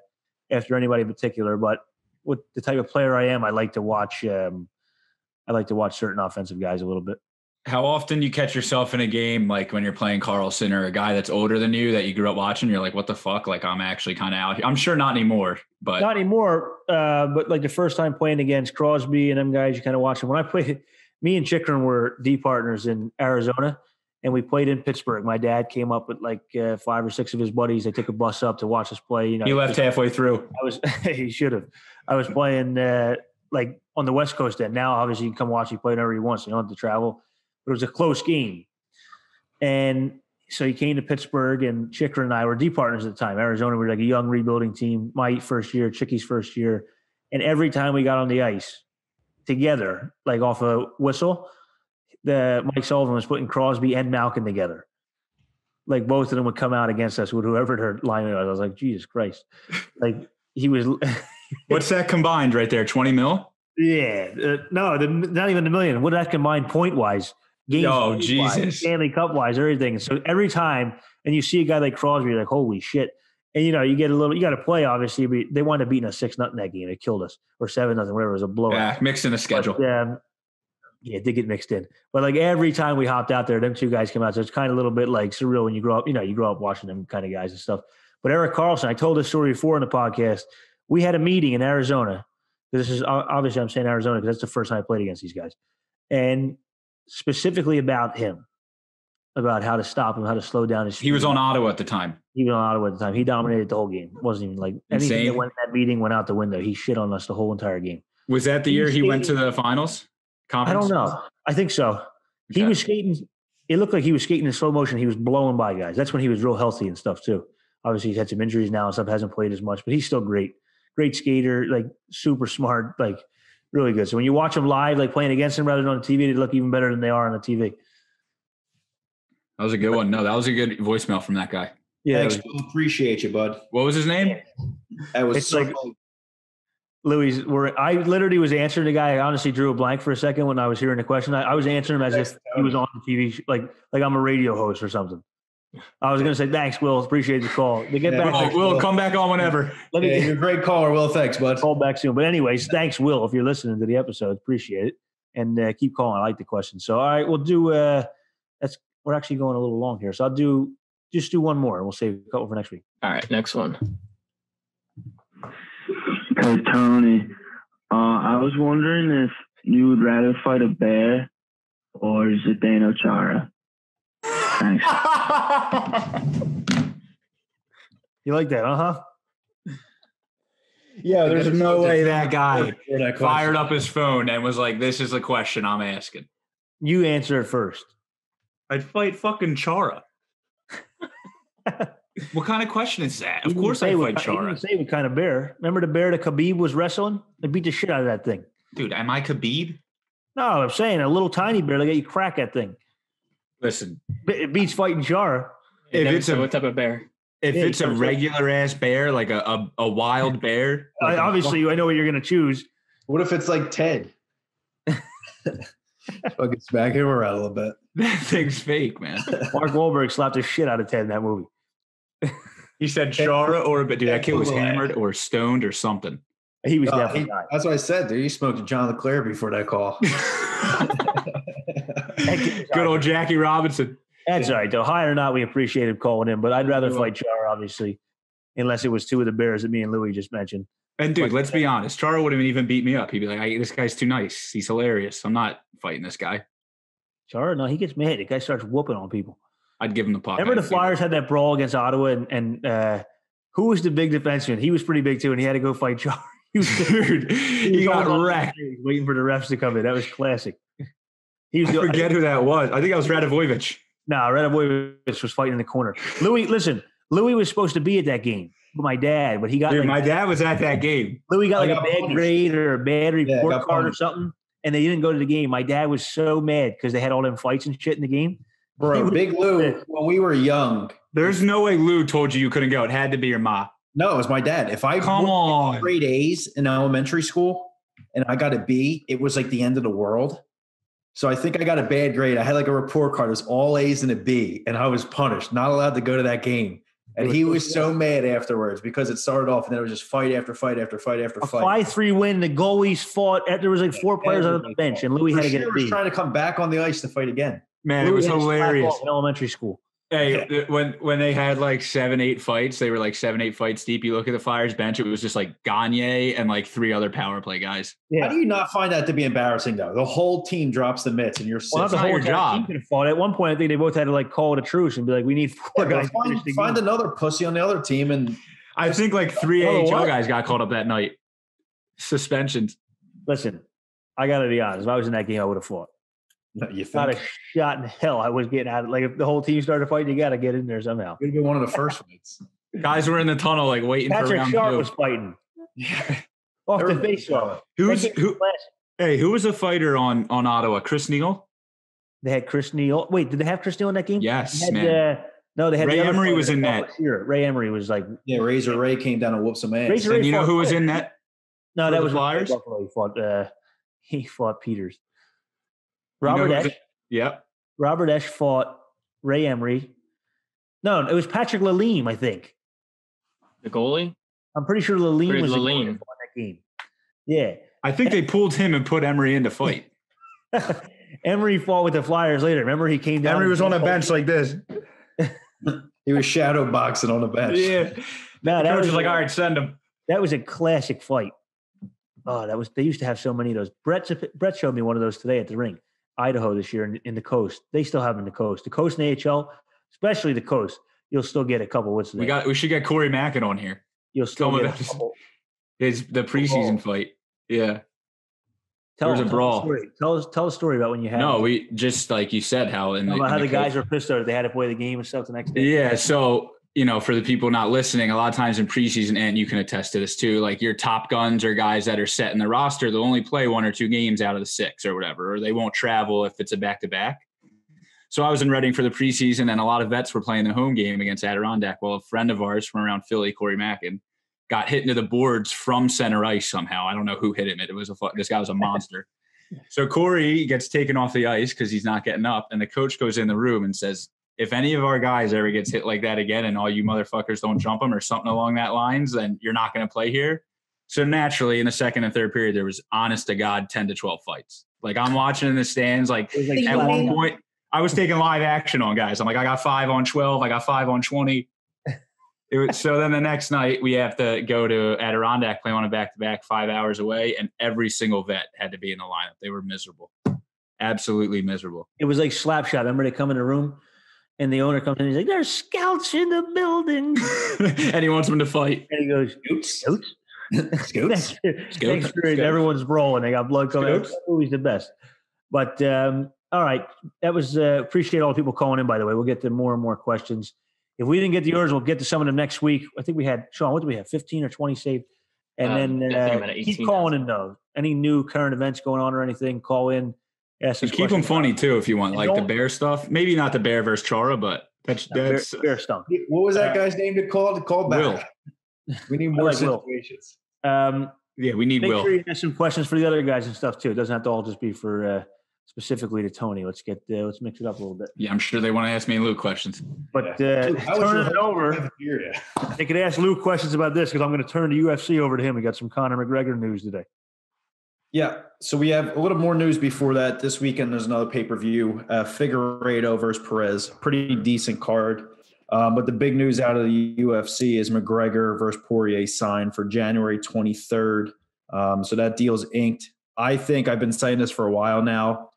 anybody in particular. But with the type of player I am, I like to watch certain offensive guys a little bit. How often you catch yourself in a game, when you're playing Karlsson or a guy that's older than you that you grew up watching, you're like, what the fuck? I'm actually kind of out here. I'm sure not anymore, but. Not anymore. But the first time playing against Crosby and them guys, you kind of watch them. When I played, me and Chikrin were D partners in Arizona, and we played in Pittsburgh. My dad came up with five or six of his buddies. They took a bus up to watch us play. He left halfway through. He should have. I was playing on the West Coast then. Now, obviously, you can come watch me play whenever you want, so you don't have to travel. But it was a close game. And so he came to Pittsburgh, and Chikrin and I were D partners at the time. Arizona, we were a young rebuilding team, my first year, Chicky's first year. And every time we got on the ice together, off a whistle, Mike Sullivan was putting Crosby and Malkin together. Both of them would come out against us with whoever their line was. I was like, Jesus Christ. He was. What's that combined right there? 20 mil? Yeah. No, not even a million. What did that combine point wise? Games, oh, Jesus. Stanley Cup wise, everything. So every time, and you see a guy like Crosby, you're like, holy shit. And you get a little, you got to play, obviously, but they wound up beating us 6-0 that game. It killed us, or 7-0, whatever. It was a blowout. Yeah, mixed in the schedule. But, yeah, it did get mixed in. But every time we hopped out there, them two guys came out. So it's kind of a little bit surreal when you grow up, you grow up watching them kind of guys and stuff. But Eric Karlsson, I told this story before on the podcast. We had a meeting in Arizona. This is obviously, I'm saying Arizona because that's the first time I played against these guys. And specifically about him, about how to stop him, how to slow down his speed. He was on Ottawa at the time. He dominated the whole game. It wasn't even anything Insane. That went in that meeting went out the winw. He shit on us the whole entire game. Was that the year he went to the finals? Conference? I don't know. I think so. Okay. He was skating. It looked like he was skating in slow motion. He was blowing by guys. That's when he was real healthy and stuff too. Obviously, he's had some injuries now and stuff, hasn't played as much, but he's still great. Great skater, super smart, really good. So when you watch them live, playing against them rather than on the TV, they look even better than they are on the TV. That was a good one. No, that was a good voicemail from that guy. Yeah. Thanks. Appreciate you, bud. What was his name? That was Louis, where I literally was answering the guy. I honestly drew a blank for a second when I was hearing the question. I was answering him as if he was on the TV, like I'm a radio host or something. I was going to say, thanks, Will. Appreciate the call. Will, come back on whenever. You're a great caller, Will. Thanks, bud. Call back soon. But anyways, thanks, Will, if you're listening to the episode. Appreciate it. And keep calling. I like the question. So, all right, we'll do we're actually going a little long here. So I'll do one more, and we'll save a couple for next week. All right, next one. Hey, Tony. I was wondering if you would rather fight a bear or Zdeno Chara. Thanks. You like that, Yeah, there's no way that guy fired up his phone and was like, this is the question I'm asking. You answer it first. I'd fight fucking Chara. What kind of question is that? Of course I'd fight Chara. You didn't say what kind of bear. Remember the bear that Khabib was wrestling? They beat the shit out of that thing. Dude, am I Khabib? No, I'm saying a little tiny bear. Like, you crack that thing. Listen, it beats fighting Chara. If it's a, what type of bear? If it's a regular ass bear, like a wild bear. Like I know what you're going to choose. What if it's like Ted? Fucking smack him around a little bit. That thing's fake, man. Mark Wahlberg slapped the shit out of Ted in that movie. He said Chara or a bit. Dude, that kid was hammered or stoned or something. He was definitely not. That's what I said, dude. You smoked a John LeClair before that call. Good old Jackie Robinson. That's all right, though. High or not, we appreciate him calling in, but I'd rather fight Chara, obviously, unless it was two of the bears that me and Louis just mentioned. And, dude, let's be honest. Chara wouldn't even beat me up. He'd be like, this guy's too nice. He's hilarious. I'm not fighting this guy. Chara, no, he gets mad. The guy starts whooping on people. I'd give him the pop. Remember the Flyers had that brawl against Ottawa, and who was the big defenseman? He was pretty big, too, and he had to go fight Chara. Dude, he got wrecked. Waiting for the refs to come in. That was classic. I forget who that was. I think that was Radovojevich. No, Radovojevich was fighting in the corner. Louis, listen. Louis was supposed to be at that game with my dad, but he got. Dude, my dad was at that game. Louis got a bad grade or a bad report card or something, and they didn't go to the game. My dad was so mad because they had all them fights and shit in the game. Bro, Big Lou, when we were young. There's no way Lou told you couldn't go. It had to be your ma. No, it was my dad. If I got grade A's in elementary school and I got a B, it was like the end of the world. So I think I got a bad grade. I had like a report card. It was all A's and a B, and I was punished, not allowed to go to that game. And he was so mad afterwards because it started off, and then it was just fight after fight after fight after fight. A 5-3 win. The goalies fought. There was like four players on the bench, and Louis had to get a B. He was trying to come back on the ice to fight again. Man, it was hilarious. In elementary school. Hey, when they had like 7-8 fights, they were like 7-8 fights deep. You look at the Flyers bench, it was just like Gagne and like three other power play guys. Yeah. How do you not find that to be embarrassing though? The whole team drops the mitts and you're sitting. Well, that's the whole job. At one point, I think they both had to like call it a truce and be like, we need four guys. Find another pussy on the other team. And I think like three AHL guys got called up that night. Suspensions. Listen, I got to be honest. If I was in that game, I would have fought. No, not a shot in hell. I was getting out of like if the whole team started fighting, you got to get in there somehow. It'd be one of the first fights. Guys were in the tunnel, like waiting for round two. Patrick Sharp was fighting. Yeah. Off the face off. Who was a fighter on Ottawa? Chris Neal. They had Chris Neal. Wait, did they have Chris Neal in that game? Yes, man. No, they had Ray Emery was in that. Ray Emery was like, yeah. Razor Ray came down and whooped some ass. Razor Ray, you know who was in that? No, that was Flyers. He fought Peters. Robert Esch. Yep. Robert Esch fought Ray Emery. No, it was Patrick Lalime, I think. The goalie? I'm pretty sure Lalime was the goalie that fought that game. Yeah. I think they pulled him and put Emery in to fight. Emery fought with the Flyers later. Remember, he came down. Emery was on a bench like this. He was shadow boxing on the bench. Yeah. No, that was like, all right, send him. That was a classic fight. Oh, that was. They used to have so many of those. Brett showed me one of those today at the rink. Idaho this year in the coast. They still have in the coast. The coast in AHL, especially the coast, you'll still get a couple. What's we got? We should get Corey Mackin on here. You'll still get a couple. It's the preseason fight. Yeah. There's a brawl. Tell a story about when you had. No, we just like you said, how in about how the guys were pissed off. They had to play the game and stuff the next day. Yeah. So for the people not listening, a lot of times in preseason, and you can attest to this too, like your top guns are guys that are set in the roster. They'll only play one or two games out of the six or whatever, or they won't travel if it's a back-to-back. So I was in Reading for the preseason, and a lot of vets were playing the home game against Adirondack. Well, a friend of ours from around Philly, Corey Mackin, got hit into the boards from center ice somehow. I don't know who hit him. It was a this guy was a monster. So Corey gets taken off the ice because he's not getting up, and the coach goes in the room and says, if any of our guys ever gets hit like that again and all you motherfuckers don't jump them or something along that lines, then you're not going to play here. So naturally, in the second and third period, there was, honest to God, 10 to 12 fights. Like, I'm watching in the stands. Like at one point, I was taking live action on guys. I'm like, I got 5 on 12. I got 5 on 20. So then the next night, we have to go to Adirondack, play on a back-to-back 5 hours away, and every single vet had to be in the lineup. They were miserable. Absolutely miserable. It was like Slapshot. Remember, they come in the room, and the owner comes in, he's like, there's scouts in the building. And he wants them to fight. And he goes, scouts? Scouts? Scouts? Everyone's rolling. They got blood coming out. He's the best. But, all right, that was appreciate all the people calling in, by the way. We'll get to more and more questions. If we didn't get to yours, we'll get to some of them next week. I think we had, Sean, what did we have, 15 or 20 saved? And then keep calling in, though. Any new current events going on or anything, call in. Ask us keep them funny, too, if you want, like the Bear stuff. Maybe not the Bear versus Chara, but that's Bear stuff. What was that guy's name to call back? Will. We need more situations. Yeah, we need Will. Make sure you have some questions for the other guys and stuff, too. It doesn't have to all just be for specifically to Tony. Let's mix it up a little bit. Yeah, I'm sure they want to ask me and Lou questions. But turn it over. They could ask Lou questions about this because I'm going to turn the UFC over to him. We got some Conor McGregor news today. Yeah, so we have a little more news before that. This weekend there's another pay-per-view, Figueiredo versus Perez. Pretty decent card. But the big news out of the UFC is McGregor versus Poirier signed for January 23rd. So that deal's inked. I think I've been saying this for a while now.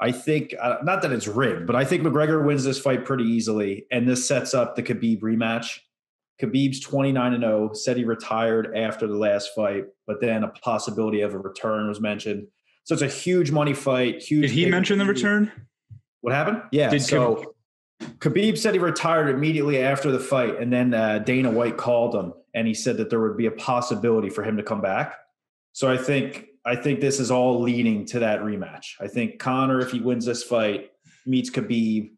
I think, not that it's rigged, but I think McGregor wins this fight pretty easily. And this sets up the Khabib rematch. Khabib's 29-0, said he retired after the last fight, but then a possibility of a return was mentioned. So it's a huge money fight. Did he mention the return? What happened? Yeah. Khabib said he retired immediately after the fight, and then Dana White called him, and he said that there would be a possibility for him to come back. So I think this is all leading to that rematch. I think Conor, if he wins this fight, meets Khabib,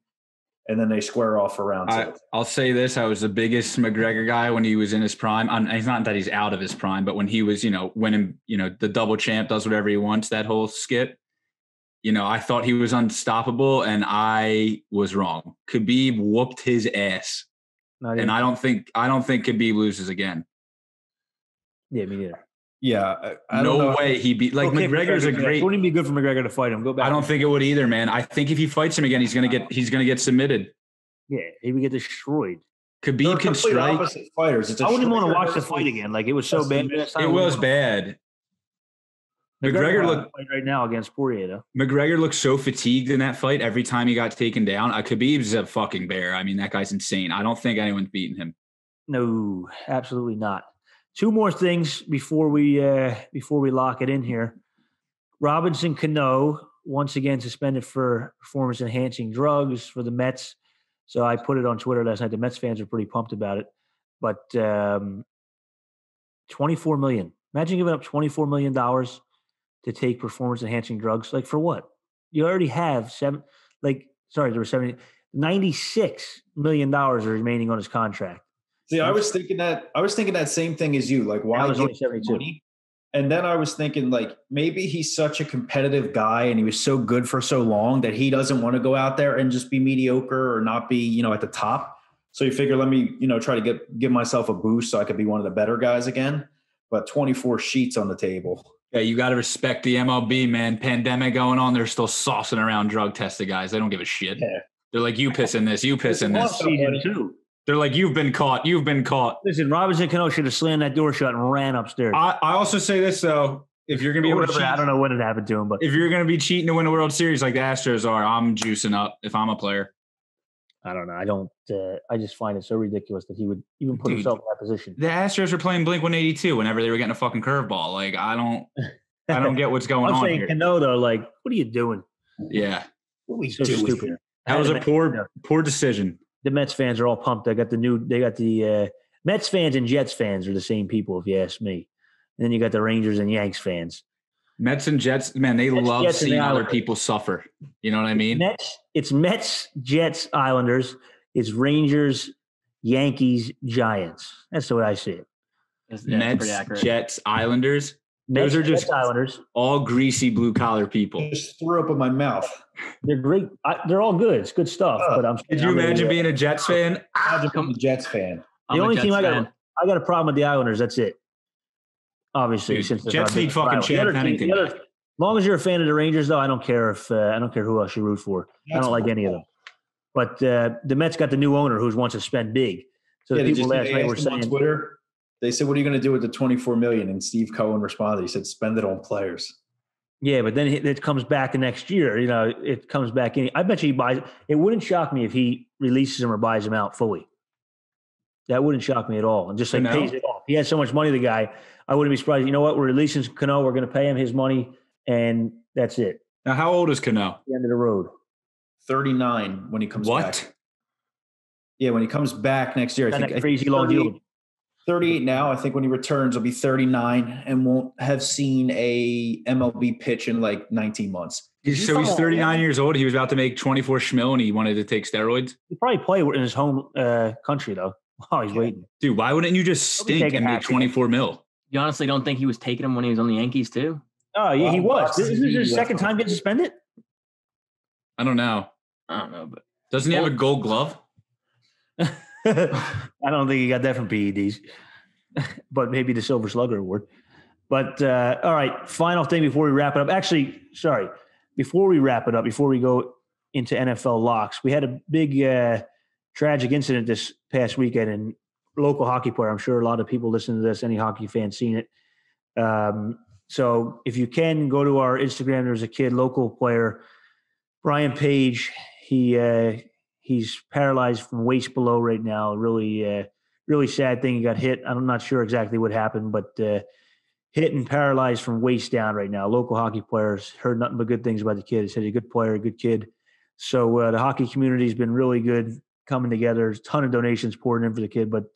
and then they square off around. I'll say this. I was the biggest McGregor guy when he was in his prime. It's not that he's out of his prime, but when he was, winning, the double champ does whatever he wants, that whole skit, I thought he was unstoppable, and I was wrong. Khabib whooped his ass. And I don't think Khabib loses again. Yeah, me neither. Yeah, I don't know. He beat McGregor's a great. It wouldn't be good for McGregor to fight him. Go back. I don't think it would either, man. I think if he fights him again, he's gonna get submitted. Yeah, he would get destroyed. Khabib can strike. Opposite fighters. I wouldn't want to watch the fight again. Like, it was so bad. It was bad. McGregor looked right now against Poirier. Though. McGregor looked so fatigued in that fight. Every time he got taken down, Khabib's a fucking bear. I mean, that guy's insane. I don't think anyone's beating him. No, absolutely not. Two more things before we lock it in here. Robinson Cano once again suspended for performance-enhancing drugs for the Mets. So I put it on Twitter last night. The Mets fans are pretty pumped about it. But $24 million. Imagine giving up $24 million to take performance-enhancing drugs. Like, for what? You already have $96 million remaining on his contract. See, I was thinking that same thing as you. Like, why was only 72? Money? And then I was thinking, like, maybe he's such a competitive guy and he was so good for so long that he doesn't want to go out there and just be mediocre or not be, at the top. So you figure, let me, try to give myself a boost so I could be one of the better guys again. But 24 sheets on the table. Yeah, you got to respect the MLB, man. Pandemic going on, they're still saucing around drug-tested guys. They don't give a shit. Yeah. They're like, you piss in this, you piss in this. They're like, you've been caught. You've been caught. Listen, Robinson Cano should have slammed that door shut and ran upstairs. I also say this, though. If you're going to be able to cheat, I don't know when it happened to him, but if you're going to be cheating to win a World Series like the Astros are, I'm juicing up if I'm a player. I don't know. I don't. I just find it so ridiculous that he would even put himself in that position. The Astros were playing Blink-182 whenever they were getting a fucking curveball. Like, I don't get what's going on here. I'm saying Cano, though, like, what are you doing? Yeah. What are we doing here? That was a poor decision. The Mets fans are all pumped. They got the Mets fans and Jets fans are the same people, if you ask me. And then you got the Rangers and Yanks fans. Mets and Jets, man, they love seeing other people suffer. You know what I mean? It's Mets, Jets, Islanders. It's Rangers, Yankees, Giants. That's the way I see it. Yeah, Mets, Jets, Islanders. Mets, those are just Islanders. All greasy blue-collar people. Just threw up in my mouth. They're great. They're all good. It's good stuff. But I'm. Could you imagine being a Jets fan? I'm a Jets fan. The only team I got a problem with the Islanders. That's it. Obviously, dude, since Jets need fucking Chad Pennington. As long as you're a fan of the Rangers, though, I don't care if I don't care who else you root for. That's I don't like cool. any of them. But the Mets got the new owner who wants to spend big. So the people last night were saying on Twitter. They said, "What are you going to do with the $24 million?" And Steve Cohen responded. He said, "Spend it on players." Yeah, but then it comes back next year. You know, it comes back in. I bet you he buys. It wouldn't shock me if he releases him or buys him out fully. That wouldn't shock me at all. And just like pays it off. He had so much money, the guy. I wouldn't be surprised. You know what? We're releasing Cano. We're going to pay him his money, and that's it. Now, how old is Cano? The end of the road. 39 when he comes back. What? Yeah, when he comes back next year. I think crazy long deal. 38 now. I think when he returns, he'll be 39 and won't have seen a MLB pitch in like 19 months. So he's 39 years old. He was about to make 24 schmil, and he wanted to take steroids. He probably play in his home country though. Oh, he's waiting, dude. Why wouldn't you just stink and make 24 mil? You honestly don't think he was taking him when he was on the Yankees too? Oh yeah, he was. This is his second time getting suspended. I don't know, but doesn't he have a gold glove? I don't think he got that from PEDs, but maybe the Silver Slugger Award. But all right, final thing before we wrap it up. Actually, sorry, before we wrap it up, before we go into NFL locks, we had a big tragic incident this past weekend in local hockey player. I'm sure a lot of people listening to this, any hockey fan, seen it. So if you can go to our Instagram, there's a kid, local player, Brian Page. He's paralyzed from waist below right now. Really sad thing. He got hit. I'm not sure exactly what happened, but hit and paralyzed from waist down right now. Local hockey players heard nothing but good things about the kid. He said he's a good player, a good kid. So the hockey community's been really good coming together. There's a ton of donations pouring in for the kid. But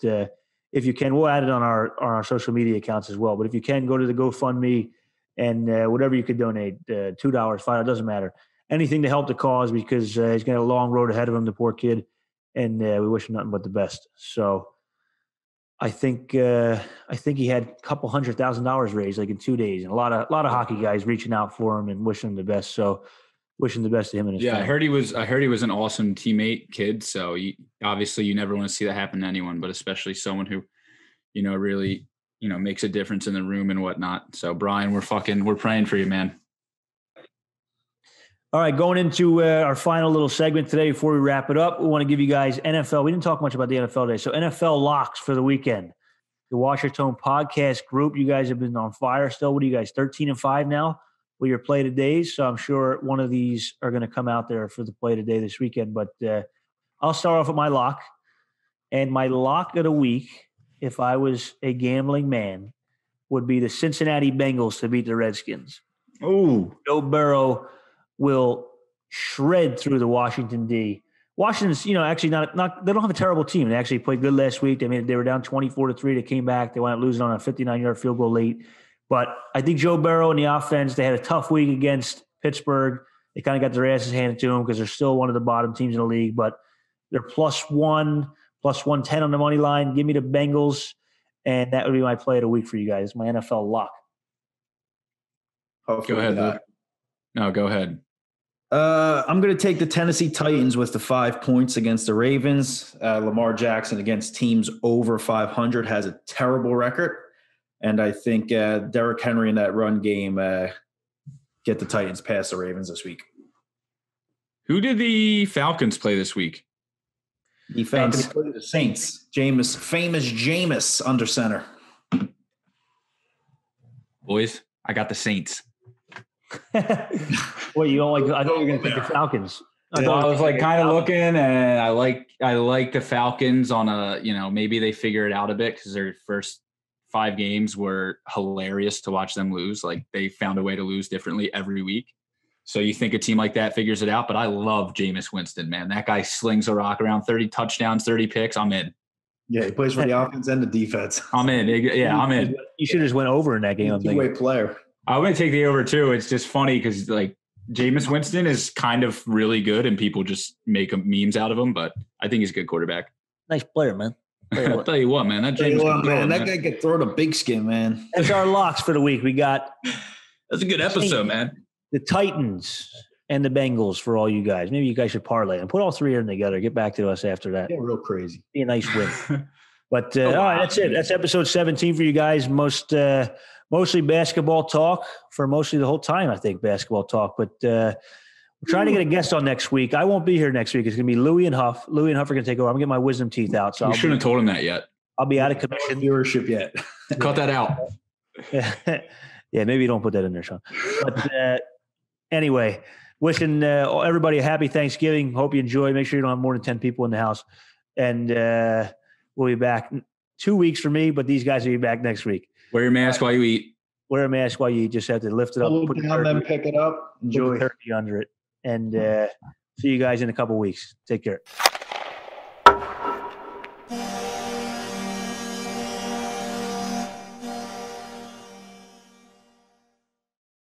if you can, we'll add it on our social media accounts as well. But if you can, go to the GoFundMe and whatever you could donate, $2, $5, doesn't matter. Anything to help the cause, because he's got a long road ahead of him, the poor kid, and we wish him nothing but the best. So I think he had a couple $100,000 raised like in 2 days, and a lot of hockey guys reaching out for him and wishing him the best. So wishing the best to him and his family. I heard he was an awesome teammate, kid. So obviously you never want to see that happen to anyone, but especially someone who, you know, really, you know, makes a difference in the room and whatnot. So Brian, we're praying for you, man. All right, going into our final little segment today before we wrap it up, we want to give you guys NFL. We didn't talk much about the NFL today, so NFL locks for the weekend. The Wash Your Tone podcast group, you guys have been on fire still. What are you guys, 13-5 now with your play today? So I'm sure one of these are going to come out there for the play today this weekend. But I'll start off with my lock. And my lock of the week, if I was a gambling man, would be the Cincinnati Bengals to beat the Redskins. Oh, Joe Burrow will shred through the Washington D. Washington's, you know, actually not they don't have a terrible team. They actually played good last week. They were down 24-3. They came back. They wound up losing on a 59-yard field goal late. But I think Joe Burrow and the offense, they had a tough week against Pittsburgh. They kind of got their asses handed to them because they're still one of the bottom teams in the league. But they're +110 on the money line. Give me the Bengals. And that would be my play of the week for you guys, my NFL lock. Hopefully go ahead, Luke. No, go ahead. I'm going to take the Tennessee Titans with the 5 points against the Ravens. Lamar Jackson against teams over 500 has a terrible record. And I think Derrick Henry in that run game get the Titans past the Ravens this week. Who did the Falcons play this week? The Falcons played the Saints. Famous Jameis under center. Boys, I got the Saints. Well, you don't like? I thought you were going to pick the Falcons. I was like kind of looking, and I like the Falcons on a, you know, maybe they figure it out a bit because their first five games were hilarious to watch them lose. Like they found a way to lose differently every week. So you think a team like that figures it out? But I love Jameis Winston, man. That guy slings a rock around, 30 touchdowns, 30 picks. I'm in. Yeah, he plays for the offense and the defense. I'm in. Yeah, I'm in. You should have just went over in that game. I'm thinking. Two-way player. I wouldn't take the over too. It's just funny because like Jameis Winston is kind of really good and people just make memes out of him, but I think he's a good quarterback. Nice player, man. I'll tell you what, man. That guy could throw the big skin, man. That's our locks for the week. We got – that's a good episode, man. The Titans and the Bengals for all you guys. Maybe you guys should parlay and put all three of them together. Get back to us after that. Yeah, real crazy. Be a nice win. But all right, that's it. That's episode 17 for you guys. Mostly basketball talk for mostly the whole time, I think, basketball talk. But we're trying to get a guest on next week. I won't be here next week. It's going to be Louie and Huff. Louie and Huff are going to take over. I'm going to get my wisdom teeth out. So you shouldn't have told him that yet. I'll be out of commission. Viewership yet. Cut that out. Yeah, maybe don't put that in there, Sean. But anyway, wishing everybody a happy Thanksgiving. Hope you enjoy. Make sure you don't have more than 10 people in the house. And we'll be back 2 weeks for me, but these guys will be back next week. Wear your mask while you eat. Wear a mask while you just have to lift it up. Put it down, then pick it up. Enjoy 30 under it. And see you guys in a couple weeks. Take care.